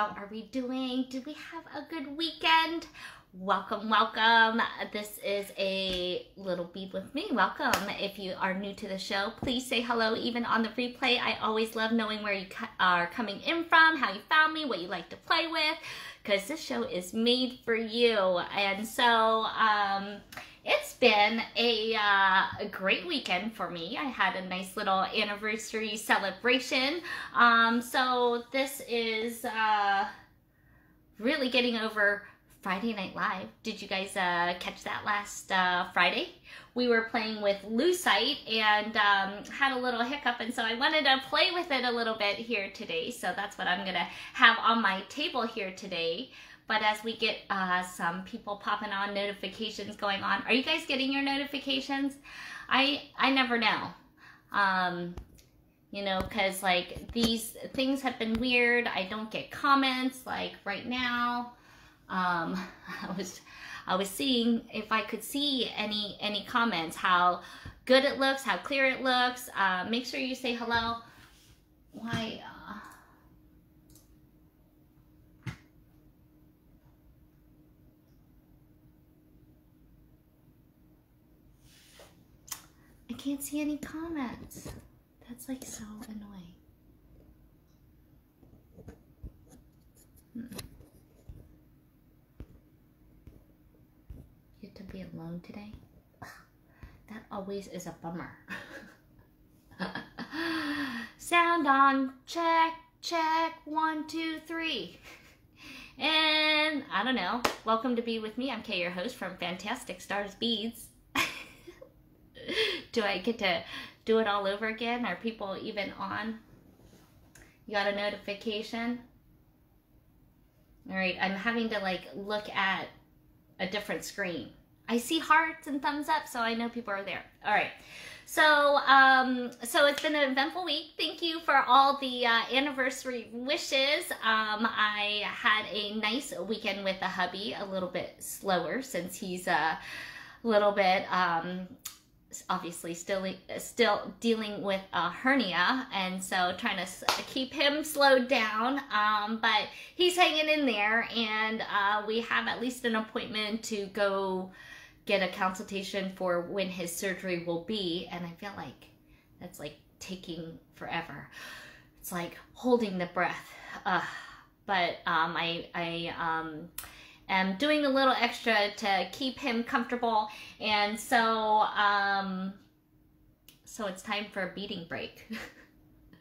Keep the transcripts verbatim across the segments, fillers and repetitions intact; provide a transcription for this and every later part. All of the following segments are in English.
How are we doing? Did we have a good weekend? Welcome, welcome. This is a little bead with me. Welcome. If you are new to the show, please say hello even on the replay. I always love knowing where you are coming in from, how you found me, what you like to play with, because this show is made for you. And so um, it's been a, uh, a great weekend for me. I had a nice little anniversary celebration. Um, so this is uh, really getting over Friday Night Live. Did you guys uh, catch that last uh, Friday? We were playing with Lucite and um, had a little hiccup, and so I wanted to play with it a little bit here today. So that's what I'm gonna have on my table here today. But as we get uh, some people popping on, notifications going on. Are you guys getting your notifications? I, I never know. Um, You know, because like these things have been weird. I don't get comments like right now. Um, I was, I was seeing if I could see any, any comments, how good it looks, how clear it looks. Uh, make sure you say hello. Why? Uh... I can't see any comments. That's like so annoying. Hmm. To be alone today. That always is a bummer. Sound on, check, check, one, two, three. And I don't know. Welcome to Bead With Me. I'm Kay, your host from fantastic Star's Beads. Do I get to do it all over again? Are people even on? You got a notification? All right, I'm having to like look at a different screen. I see hearts and thumbs up, so I know people are there. All right. So, um, so it's been an eventful week. Thank you for all the uh, anniversary wishes. Um, I had a nice weekend with the hubby, a little bit slower since he's a little bit, um, obviously still, still dealing with a hernia, and so trying to keep him slowed down, um, but he's hanging in there, and uh, we have at least an appointment to go get a consultation for when his surgery will be, and I feel like that's like taking forever. It's like holding the breath, uh, but um, I, I, um, I'm doing a little extra to keep him comfortable, and so um, so it's time for a beading break.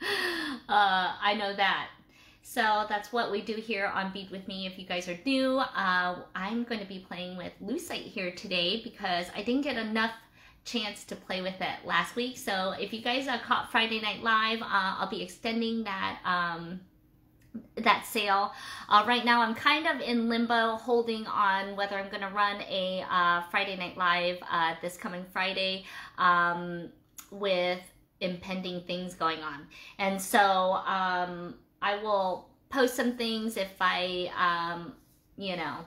uh, I know that. So that's what we do here on Bead With Me. If you guys are new, uh, I'm going to be playing with Lucite here today because I didn't get enough chance to play with it last week. So if you guys uh, caught Friday Night Live, uh, I'll be extending that um, that sale. Uh, right now I'm kind of in limbo, holding on whether I'm going to run a uh, Friday Night Live uh, this coming Friday um, with impending things going on. And so um, I will post some things if I, um, you know,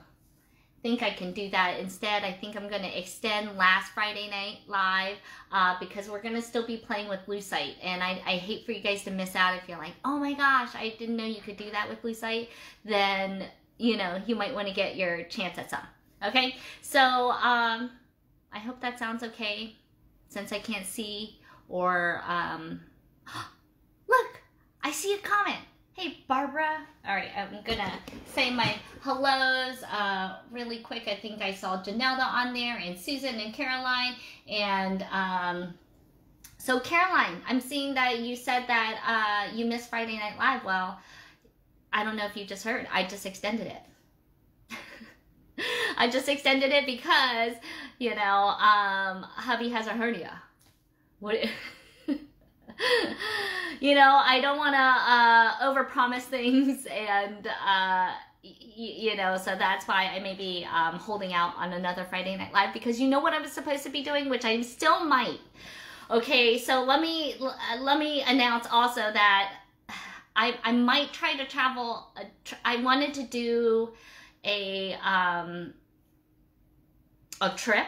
think I can do that. Instead, I think I'm going to extend last Friday Night Live uh, because we're going to still be playing with Lucite, and I, I hate for you guys to miss out. If you're like, oh my gosh, I didn't know you could do that with Lucite, then you know you might want to get your chance at some. Okay, so um, I hope that sounds okay since I can't see or um, look, I see a comment. Hey, Barbara. All right, I'm going to say my hellos uh, really quick. I think I saw Janelda on there, and Susan and Caroline. And um, so, Caroline, I'm seeing that you said that uh, you missed Friday Night Live. Well, I don't know if you just heard. I just extended it. I just extended it because, you know, um, hubby has a hernia. What? You know, I don't want to uh, overpromise things, and, uh, you know, so that's why I may be um, holding out on another Friday Night Live, because you know what I was supposed to be doing, which I still might. Okay, so let me, let me announce also that I, I might try to travel. Uh, tr I wanted to do a, um, a trip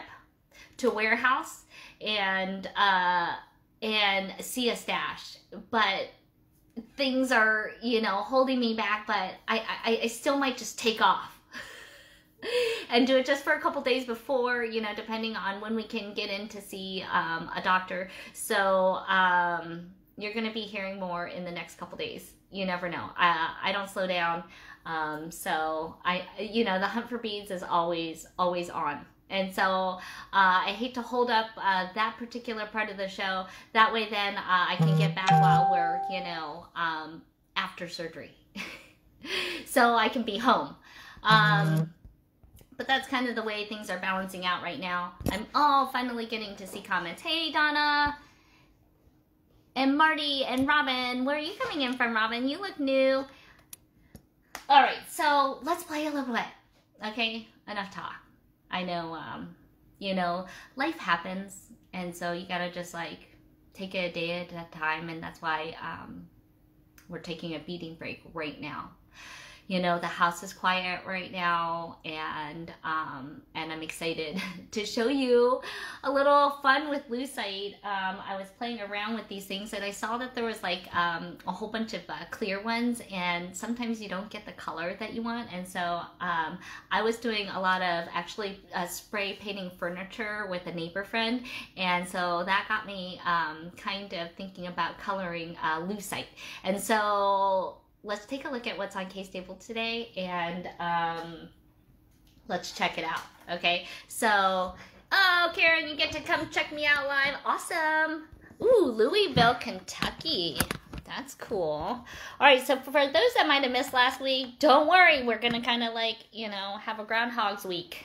to Warehouse and, uh, and see a stash, but things are, you know, holding me back, but I, I, I still might just take off and do it just for a couple days before, you know, depending on when we can get in to see um, a doctor. So um, you're going to be hearing more in the next couple days. You never know. I, I don't slow down. Um, so I, you know, the hunt for beads is always, always on. And so uh, I hate to hold up uh, that particular part of the show. That way then uh, I can get back while we're, you know, um, after surgery. So I can be home. Um, but that's kind of the way things are balancing out right now. I'm all finally getting to see comments. Hey, Donna and Marty and Robin. Where are you coming in from, Robin? You look new. All right, so let's play a little bit. Okay, enough talk. I know, um, you know, life happens, and so you gotta just like take it a day at a time, and that's why um, we're taking a beading break right now. You know, the house is quiet right now, and um, and I'm excited to show you a little fun with Lucite. Um, I was playing around with these things, and I saw that there was like um, a whole bunch of uh, clear ones, and sometimes you don't get the color that you want. And so um, I was doing a lot of actually uh, spray painting furniture with a neighbor friend, and so that got me um, kind of thinking about coloring uh, Lucite. And so let's take a look at what's on K-Staple today, and um, let's check it out, okay? So, oh, Karen, you get to come check me out live. Awesome. Ooh, Louisville, Kentucky. That's cool. All right, so for those that might have missed last week, don't worry. We're going to kind of like, you know, have a Groundhog's Week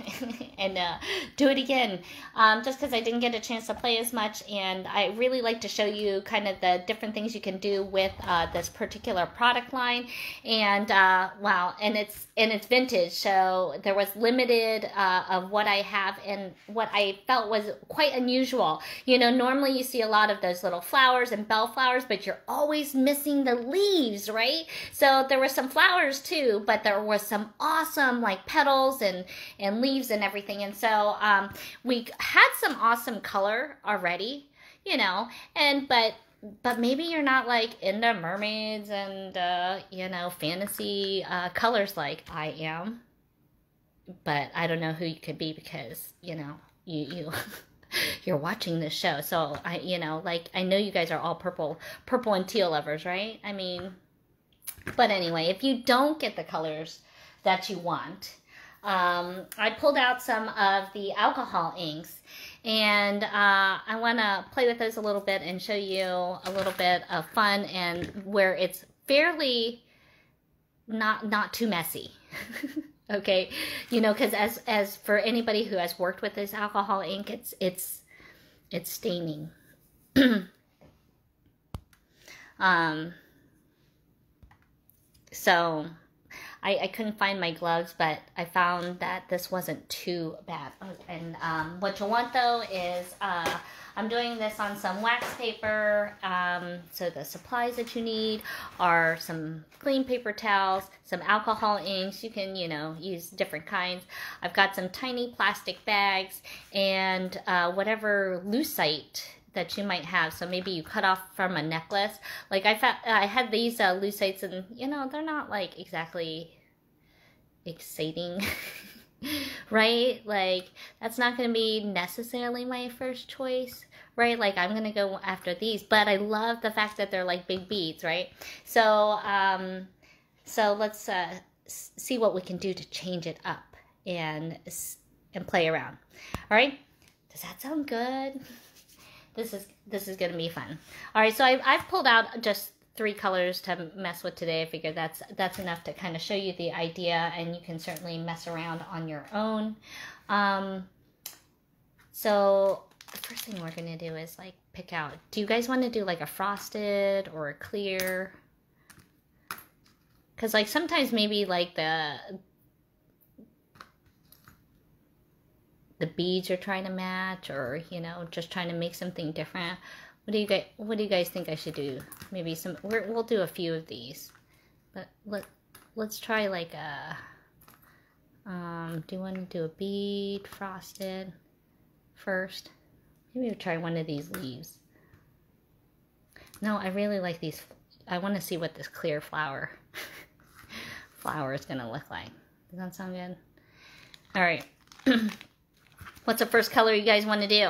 and uh, do it again, um, just because I didn't get a chance to play as much. And I really like to show you kind of the different things you can do with uh, this particular product line. And uh, wow, and it's, and it's vintage. So there was limited uh, of what I have, and what I felt was quite unusual. You know, normally you see a lot of those little flowers and bellflowers, but you're always missing the leaves, right? So there were some flowers too, but there was some awesome like petals and, and leaves and everything. And so um, we had some awesome color already, you know, and but But maybe you're not, like, into mermaids and, uh, you know, fantasy uh, colors like I am. But I don't know who you could be because, you know, you, you, you're watching this show. So, I, you know, like, I know you guys are all purple, purple and teal lovers, right? I mean, but anyway, if you don't get the colors that you want, um, I pulled out some of the alcohol inks. And uh, I want to play with those a little bit and show you a little bit of fun, and where it's fairly not not too messy. Okay, you know, because as as for anybody who has worked with this alcohol ink, it's it's it's staining. um. So I, I couldn't find my gloves, but I found that this wasn't too bad. And um, what you want, though, is uh, I'm doing this on some wax paper. Um, so the supplies that you need are some clean paper towels, some alcohol inks. You can, you know, use different kinds. I've got some tiny plastic bags and uh, whatever Lucite that you might have. So maybe you cut off from a necklace. Like I found, I had these uh, Lucites, and you know, they're not like exactly exciting, right? Like that's not going to be necessarily my first choice, right? Like I'm going to go after these, but I love the fact that they're like big beads, right? So, um, so let's uh, see what we can do to change it up and, and play around. All right. Does that sound good? This is this is gonna be fun. All right, so I've I've pulled out just three colors to mess with today. I figured that's that's enough to kind of show you the idea, and you can certainly mess around on your own. Um, so the first thing we're gonna do is like pick out. Do you guys want to do like a frosted or a clear? Because like sometimes maybe like the the beads you're trying to match, or you know, just trying to make something different. What do you guys What do you guys think I should do? Maybe some. We're, we'll do a few of these, but let let's try like a. Um, do you want to do a bead frosted first? Maybe we'll try one of these leaves. No, I really like these I want to see what this clear flower flower is going to look like. Does that sound good? All right. What's the first color you guys want to do?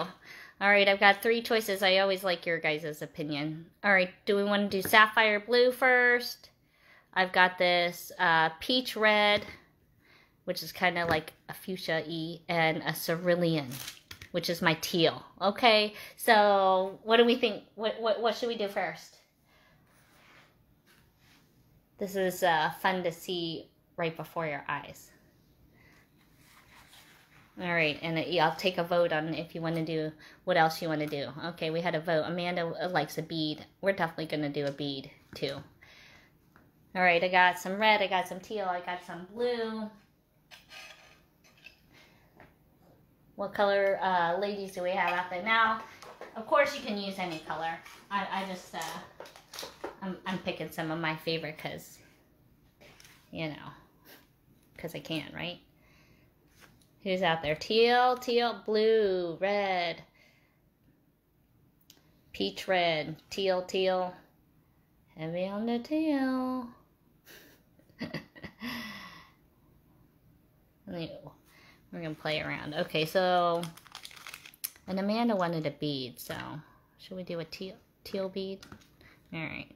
All right, I've got three choices. I always like your guys' opinion. All right, do we want to do sapphire blue first? I've got this uh, peach red, which is kind of like a fuchsia-y, and a cerulean, which is my teal. Okay, so what do we think? What, what, what should we do first? This is uh, fun to see right before your eyes. All right, and I'll take a vote on if you want to do what else you want to do. Okay, we had a vote. Amanda likes a bead. We're definitely going to do a bead, too. All right, I got some red. I got some teal. I got some blue. What color uh, ladies do we have out there now? Of course, you can use any color. I, I just, uh, I'm, I'm picking some of my favorite because, you know, because I can, right? Who's out there? Teal, teal, blue, red, peach red, teal, teal, heavy on the teal. We're going to play around. Okay, so, and Amanda wanted a bead, so should we do a teal, teal bead? All right.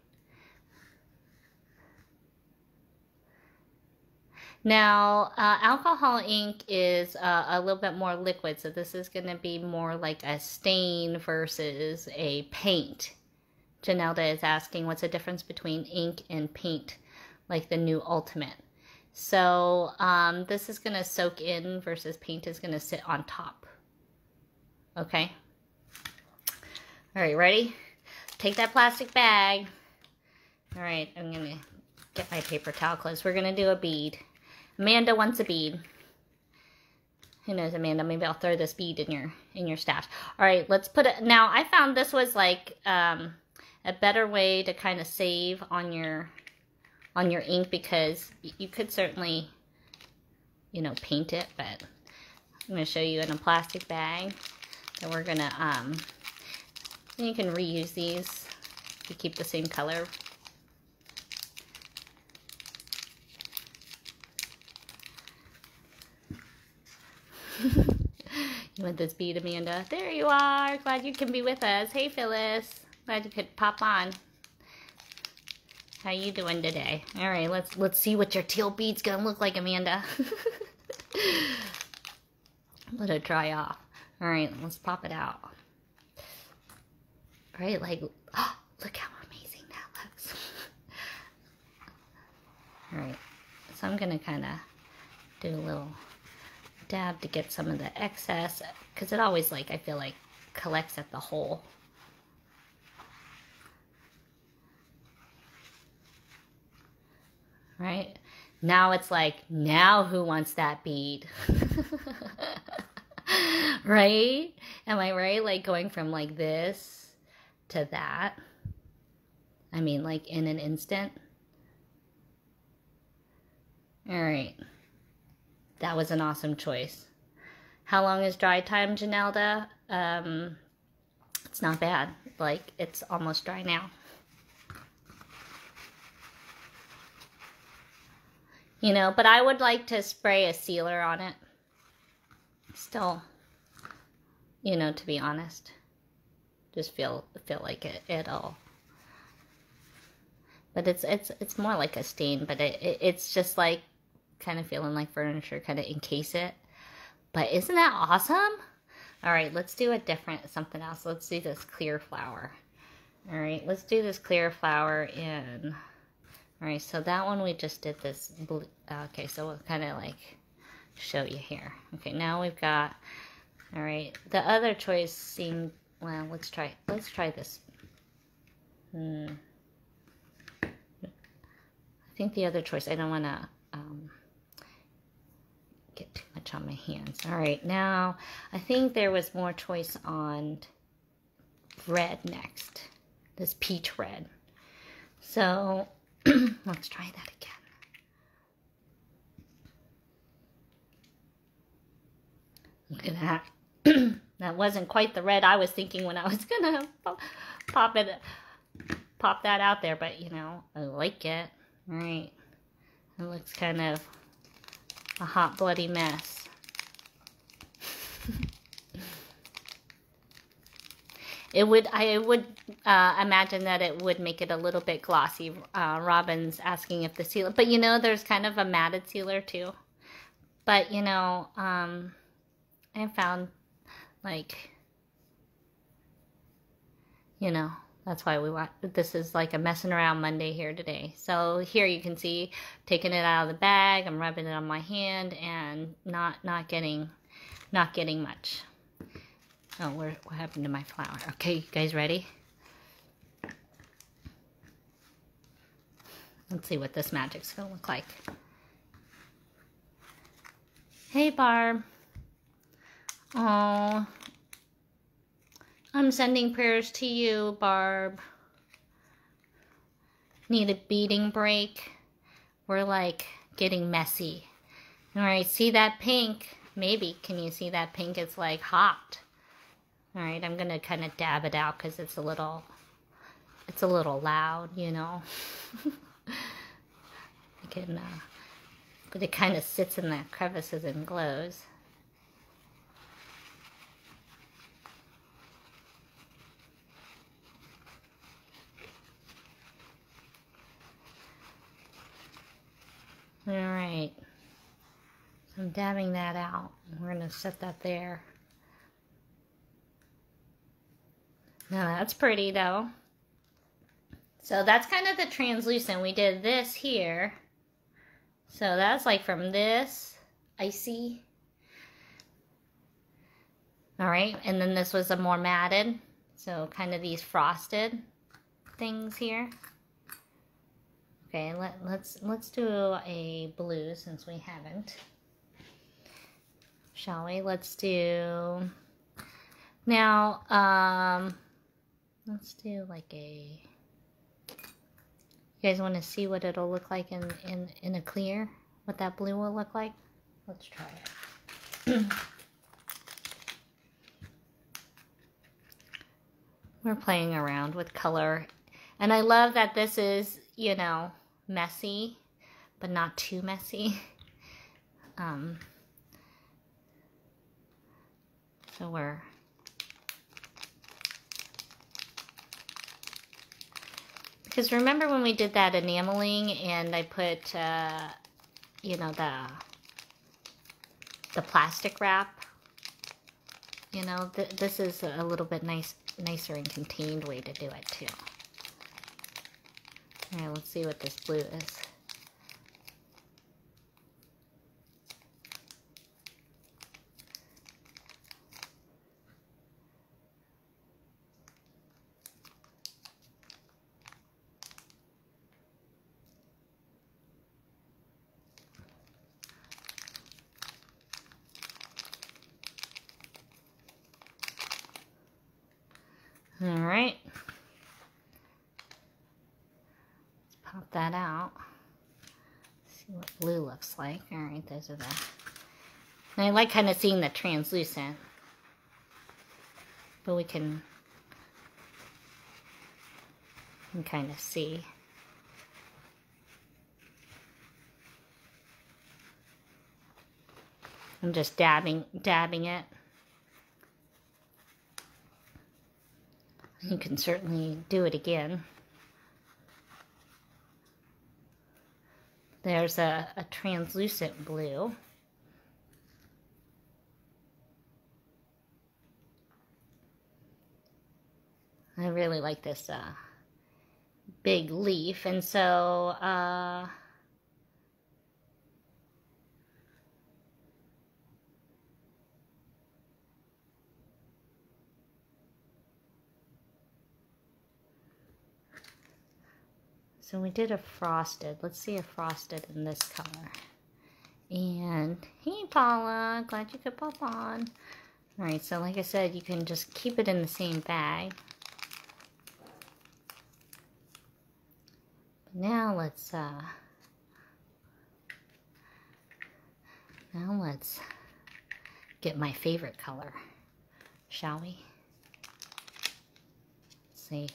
Now, uh, alcohol ink is uh, a little bit more liquid, so this is going to be more like a stain versus a paint. Janelda is asking, what's the difference between ink and paint, like the new Ultimate? So, um, this is going to soak in versus paint is going to sit on top. Okay? All right, ready? Take that plastic bag. All right, I'm going to get my paper towel close. We're going to do a bead. Amanda wants a bead. Who knows, Amanda? Maybe I'll throw this bead in your in your stash. All right, let's put it. Now, I found this was like um, a better way to kind of save on your on your ink, because you could certainly, you know, paint it. But I'm going to show you in a plastic bag that we're going to. Um, you can reuse these if you keep the same color. You want this bead, Amanda? There you are. Glad you can be with us. Hey, Phyllis. Glad you could pop on. How you doing today? All right, let's let's see what your teal bead's going to look like, Amanda. Let it dry off. All right, let's pop it out. All right, like, oh, look how amazing that looks. All right, so I'm going to kind of do a little dab to get some of the excess, because it always, like, I feel like collects at the hole. Right? Now it's like, now who wants that bead? Right? Am I right? Like going from like this to that. I mean, like in an instant. All right. That was an awesome choice. How long is dry time, Janelda? Um, it's not bad. Like, it's almost dry now. You know, but I would like to spray a sealer on it. Still, you know, to be honest. Just feel feel like it at all. But it's it's it's more like a stain, but it, it it's just like kind of feeling like furniture, kind of encase it. But isn't that awesome? All right, let's do a different something else. Let's do this clear flower. All right, let's do this clear flower in. All right, so that one we just did this blue. Okay, so we'll kind of like show you here. Okay, now we've got, all right, the other choice seemed, well, let's try let's try this. hmm. I think the other choice, I don't want to um get too much on my hands. All right, now I think there was more choice on red next, this peach red. So let's try that again. Look at that. That wasn't quite the red I was thinking when I was gonna pop it pop that out there, but you know, I like it. All right, it looks kind of a hot bloody mess. It would, I would uh, imagine that it would make it a little bit glossy. Uh, Robin's asking if the sealer, but you know, there's kind of a matted sealer too. But you know, um, I found like, you know, that's why we want, this is like a messing around Monday here today. So here you can see, taking it out of the bag, I'm rubbing it on my hand and not, not getting, not getting much. Oh, where, what happened to my flower? Okay, you guys ready? Let's see what this magic's gonna look like. Hey, Barb. Oh, I'm sending prayers to you, Barb. Need a beading break? We're like getting messy. All right, see that pink? Maybe, can you see that pink? It's like hot. All right, I'm gonna kind of dab it out because it's a little, it's a little loud, you know. I can, uh, but it kind of sits in the crevices and glows. All right, so I'm dabbing that out. We're gonna set that there. Now that's pretty though. So that's kind of the translucent. We did this here. So that's like from this icy. All right, and then this was a more matted. So kind of these frosted things here. Okay, let, let's let's do a blue since we haven't, shall we? Let's do now. Um, let's do like a. You guys want to see what it'll look like in in in a clear? What that blue will look like? Let's try it. We're playing around with color, and I love that this is, you know, messy, but not too messy. Um, so we're, because remember when we did that enameling and I put, uh, you know, the, the plastic wrap, you know, th this is a little bit nice, nicer and contained way to do it too. All right, let's see what this blue is. All right. Pop that out. See what blue looks like. All right, those are the. And I like kind of seeing the translucent, but we can, we can kind of see. I'm just dabbing, dabbing it. You can certainly do it again. There's a, a translucent blue. I really like this uh, big leaf. And so uh, so we did a frosted. Let's see a frosted in this color. And hey, Paula, glad you could pop on. All right, so like I said, you can just keep it in the same bag. But now let's, uh, now let's get my favorite color, shall we? Let's see.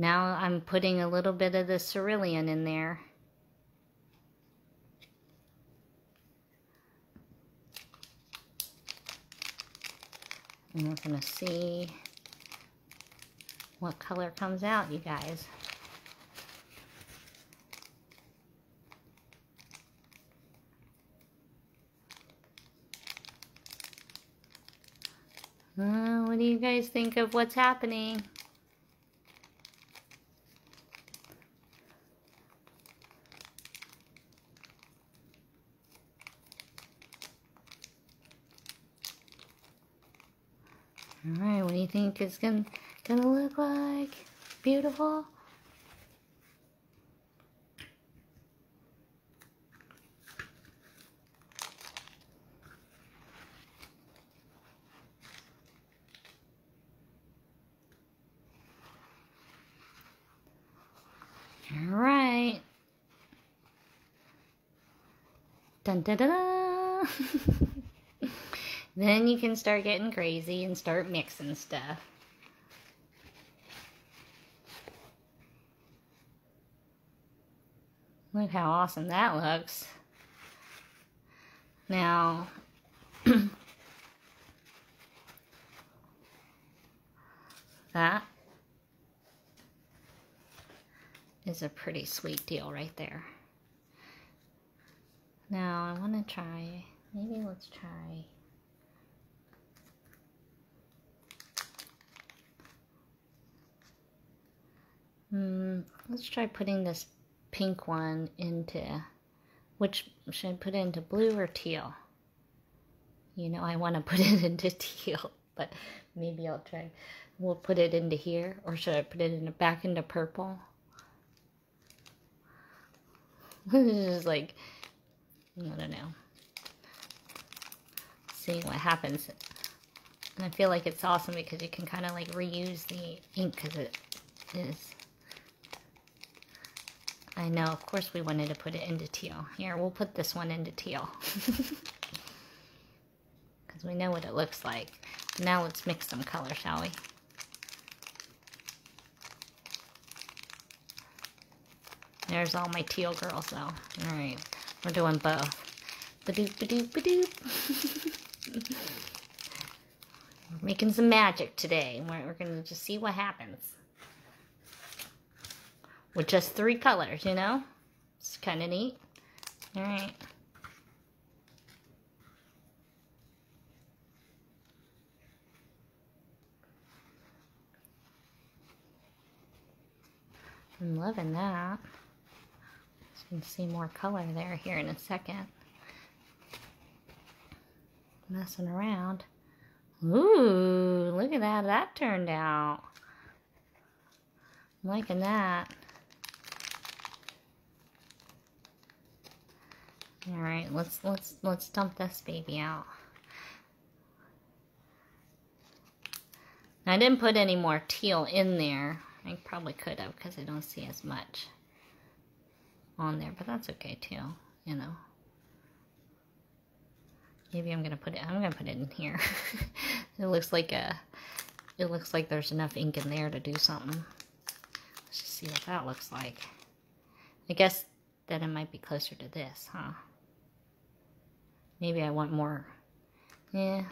Now I'm putting a little bit of the cerulean in there. And we're going to see what color comes out, you guys. Uh, what do you guys think of what's happening? Alright, what do you think it's gonna, gonna look like? Beautiful? Alright. Dun dun dun dun! Then you can start getting crazy and start mixing stuff. Look how awesome that looks. Now, that is a pretty sweet deal right there. Now, I want to try, maybe let's try... Hmm, let's try putting this pink one into, which should I put into blue or teal? You know, I want to put it into teal, but maybe I'll try, we'll put it into here, or should I put it in, back into purple? This is like, I don't know, seeing what happens. And I feel like it's awesome because you can kind of like reuse the ink because it is. I know, of course we wanted to put it into teal. Here, we'll put this one into teal. Because we know what it looks like. Now let's mix some color, shall we? There's all my teal girls, though. Alright, we're doing both. Ba-doop, ba-doop, ba-doop. We're making some magic today. We're, we're going to just see what happens. With just three colors, you know? It's kind of neat. Alright. I'm loving that. So you can see more color there here in a second. Messing around. Ooh, look at that. That turned out. I'm liking that. All right, let's let's let's dump this baby out. I didn't put any more teal in there. I probably could have because I don't see as much on there, but that's okay too. You know, maybe I'm gonna put it. I'm gonna put it in here. It looks like a. It looks like there's enough ink in there to do something. Let's just see what that looks like. I guess that it might be closer to this, huh? Maybe I want more. Yeah.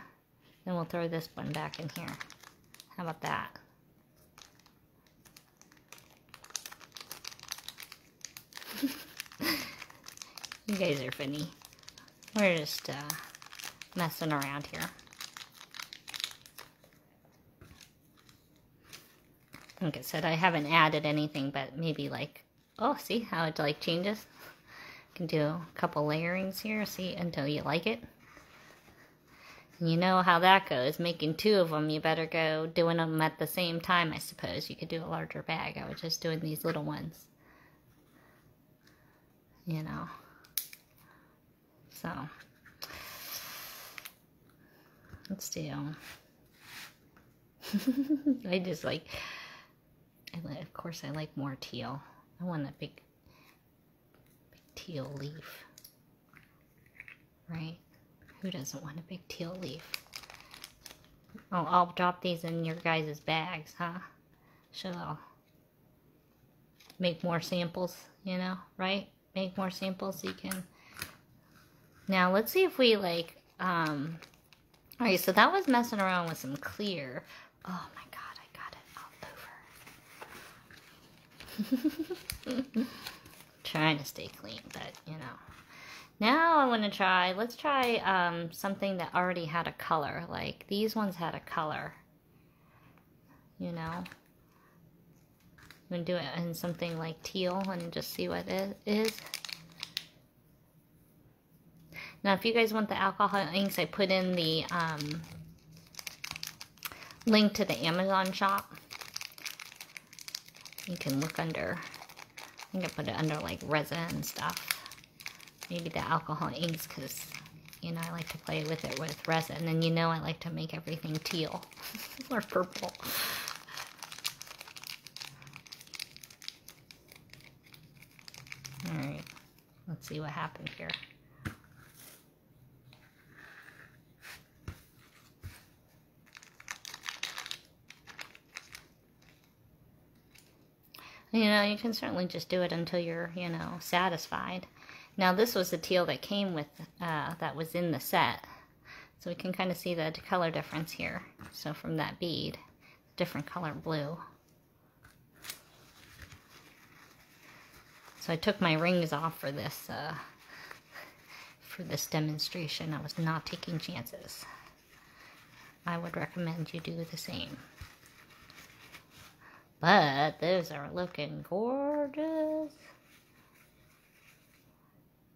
Then we'll throw this one back in here. How about that? You guys are funny. We're just uh, messing around here. Like I said, I haven't added anything, but maybe like, oh, see how it like changes? You can do a couple layerings here, see, until you like it. You know how that goes. Making two of them, you better go doing them at the same time, I suppose. You could do a larger bag. I was just doing these little ones. You know. So. Let's do. I just like, I, of course I like more teal. I want a big, big teal leaf, right? Who doesn't want a big teal leaf? Oh, I'll drop these in your guys' bags, huh? Sure. make more samples, you know, right? Make more samples so you can... Now, let's see if we, like, um... Alright, so that was messing around with some clear. Oh, my God, I got it all over. Trying to stay clean, but, you know. Now I want to try, let's try um, something that already had a color. Like, these ones had a color. You know? I'm going to do it in something like teal and just see what it is. Now, if you guys want the alcohol inks, I put in the um, link to the Amazon shop. You can look under. I think I put it under, like, resin and stuff. Maybe the alcohol inks, because, you know, I like to play with it with resin. And you know I like to make everything teal or purple. Alright, let's see what happened here. You know, you can certainly just do it until you're, you know, satisfied. Now, this was the teal that came with, uh, that was in the set. So we can kind of see the color difference here. So from that bead, different color blue. So I took my rings off for this, uh, for this demonstration. I was not taking chances. I would recommend you do the same. But those are looking gorgeous.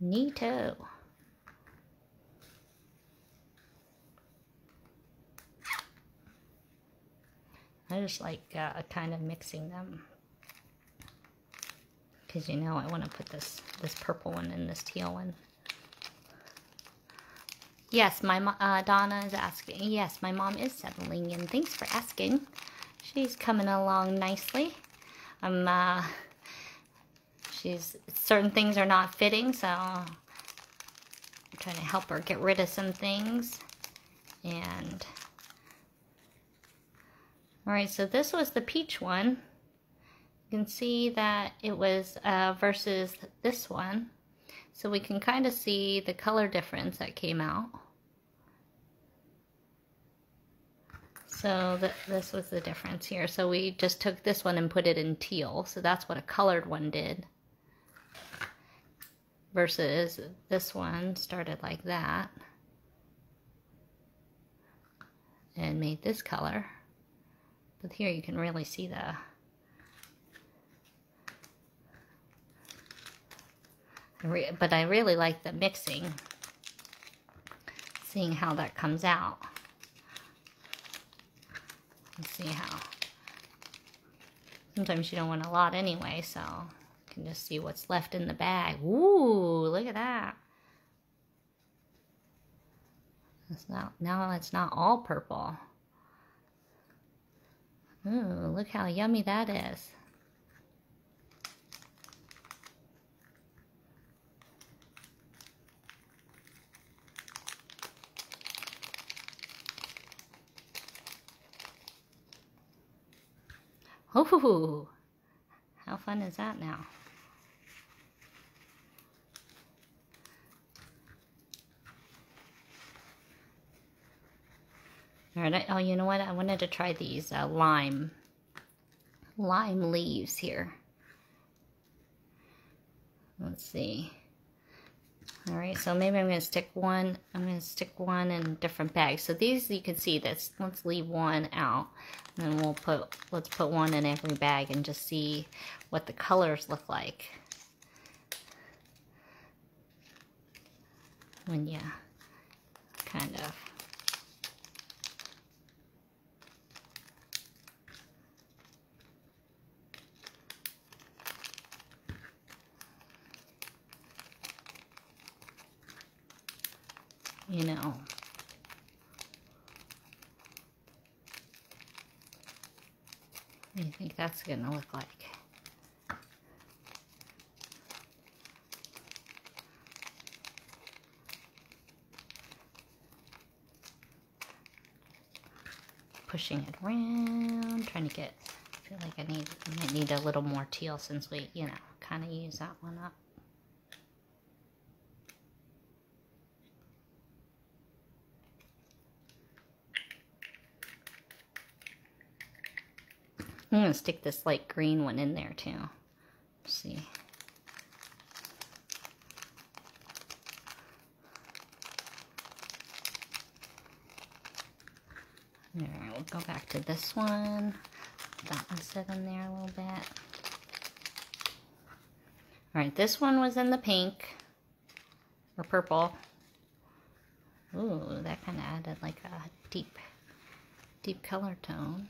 Neato. I just like uh, kind of mixing them, because you know I want to put this this purple one and this teal one. Yes, my uh, Donna is asking. Yes, my mom is settling in. Thanks for asking. She's coming along nicely. I'm. Uh, She's, certain things are not fitting, so I'm trying to help her get rid of some things. And alright, so this was the peach one. You can see that it was uh, versus this one. So we can kind of see the color difference that came out. So th this was the difference here. So we just took this one and put it in teal. So that's what a colored one did. Versus this one started like that and made this color. But here you can really see the... But I really like the mixing. Seeing how that comes out. Let's see how. Sometimes you don't want a lot anyway, so... Can just see what's left in the bag. Ooh, look at that. It's not, now it's not all purple. Ooh, look how yummy that is. Ooh, how fun is that now? All right, oh, you know what? I wanted to try these uh, lime, lime leaves here. Let's see. All right, so maybe I'm going to stick one, I'm going to stick one in a different bag. So these, you can see this, let's leave one out. And then we'll put, let's put one in every bag and just see what the colors look like. When you kind of. You know. What do you think that's going to look like? Pushing it around, trying to get feel like I need I might need a little more teal since we, you know, kind of use that one up. I'm gonna stick this light green one in there too. Let's see. All right, we'll go back to this one. That one sit in there a little bit. All right, this one was in the pink or purple. Ooh, that kind of added like a deep, deep color tone.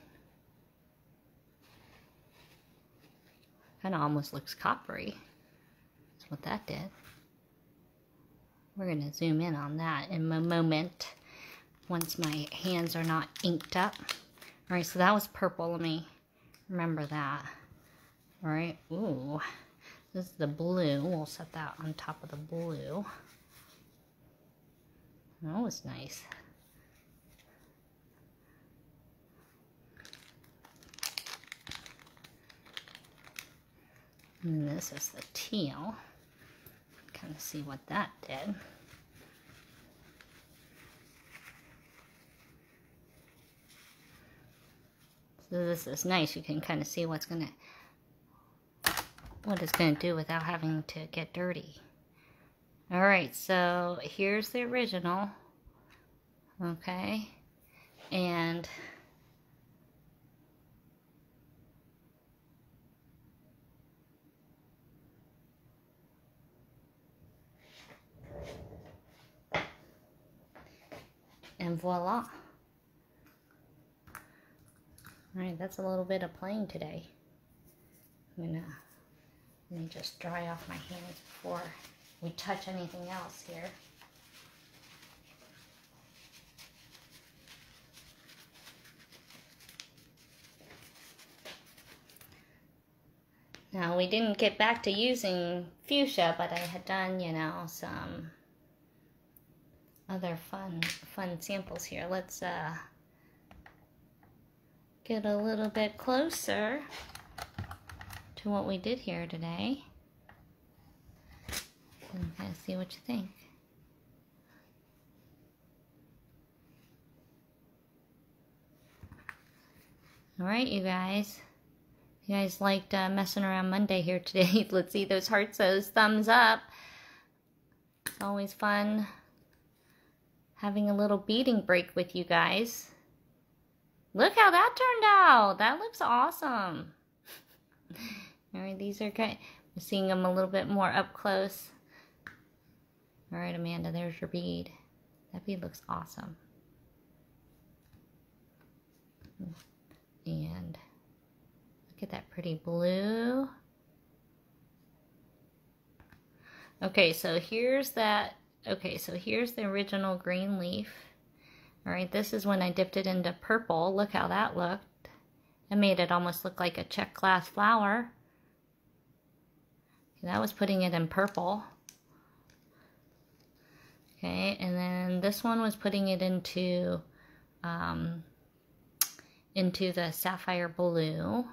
Kind of almost looks coppery. That's what that did. We're gonna zoom in on that in a moment. Once my hands are not inked up. All right, so that was purple. Let me remember that. All right, ooh, this is the blue. We'll set that on top of the blue. That was nice. And this is the teal. Kind of see what that did. So this is nice. You can kind of see what's gonna, what it's gonna do without having to get dirty. All right, so here's the original, okay, and and voila. Alright, that's a little bit of playing today. I'm gonna, let me just dry off my hands before we touch anything else here. Now, we didn't get back to using fuchsia, but I had done, you know, some other fun, fun samples here. Let's, uh, get a little bit closer to what we did here today and kind of see what you think. All right, you guys. If you guys liked uh, messing around Monday here today, let's see those hearts, those thumbs up. It's always fun having a little beading break with you guys. Look how that turned out. That looks awesome. All right, these are kind of, I'm seeing them a little bit more up close. All right, Amanda, there's your bead. That bead looks awesome. And look at that pretty blue. Okay, so here's that. Okay, so here's the original green leaf. All right, this is when I dipped it into purple. Look how that looked. I made it almost look like a Czech glass flower. Okay, that was putting it in purple. Okay, and then this one was putting it into, um, into the sapphire blue.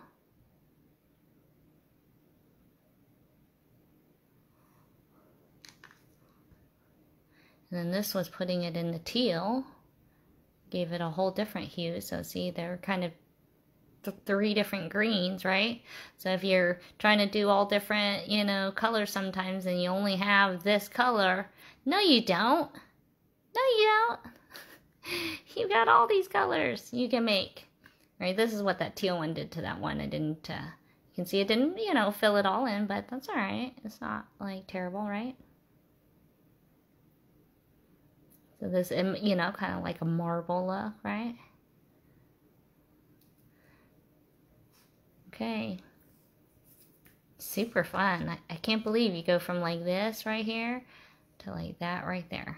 And then this was putting it in the teal. Gave it a whole different hue. So see, they're kind of th three different greens, right? So if you're trying to do all different, you know, colors sometimes and you only have this color, no you don't. No you don't. You got all these colors you can make. Right, this is what that teal one did to that one. I didn't, uh, you can see it didn't, you know, fill it all in, but that's all right. It's not like terrible, right? So this, you know, kind of like a marble look, right? Okay. Super fun. I, I can't believe you go from like this right here to like that right there.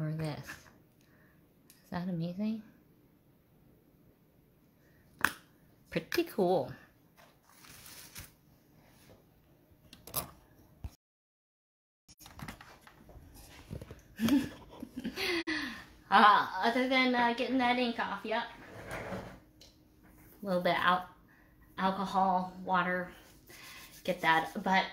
Or this. Is that amazing? Pretty cool. Uh, other than uh, getting that ink off, yep. A little bit of al alcohol, water, get that. But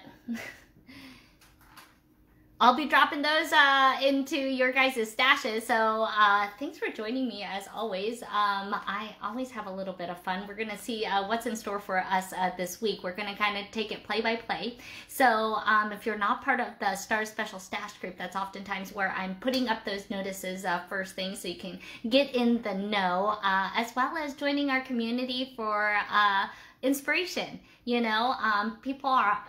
I'll be dropping those uh, into your guys' stashes. So uh, thanks for joining me as always. Um, I always have a little bit of fun. We're going to see uh, what's in store for us uh, this week. We're going to kind of take it play by play. So um, if you're not part of the Star's Special Stash group, that's oftentimes where I'm putting up those notices uh, first thing so you can get in the know, uh, as well as joining our community for uh, inspiration. You know, um, people are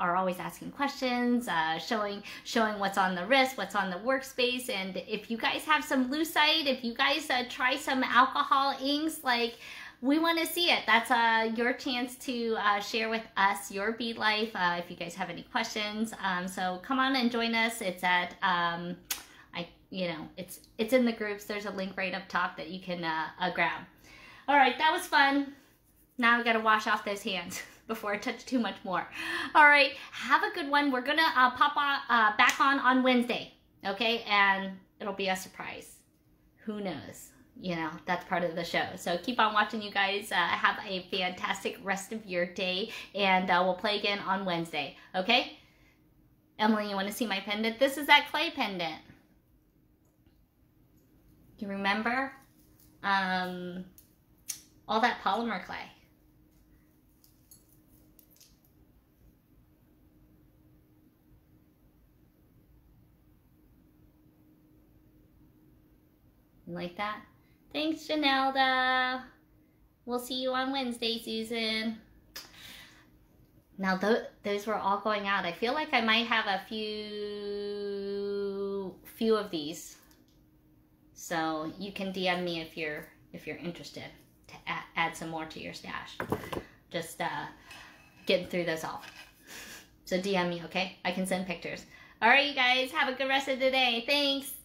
are always asking questions, uh, showing showing what's on the wrist, what's on the workspace, and if you guys have some Lucite, if you guys uh, try some alcohol inks, like, we want to see it. That's uh, your chance to uh, share with us your bead life. Uh, if you guys have any questions, um, so come on and join us. It's at um, I you know it's it's in the groups. There's a link right up top that you can uh, uh, grab. All right, that was fun. Now we gotta wash off those hands before I touch too much more. All right, have a good one. We're gonna uh, pop on, uh, back on on Wednesday, okay? And it'll be a surprise. Who knows? You know, that's part of the show. So keep on watching, you guys. Uh, have a fantastic rest of your day, and uh, we'll play again on Wednesday, okay? Emily, you wanna see my pendant? This is that clay pendant. You remember? Um, all that polymer clay. Like that. Thanks, Janelda. We'll see you on Wednesday, Susan. Now th those were all going out. I feel like I might have a few few of these. So you can D M me if you're if you're interested to add, add some more to your stash. Just uh, getting through those all. So D M me, okay? I can send pictures. All right, you guys. Have a good rest of the day. Thanks.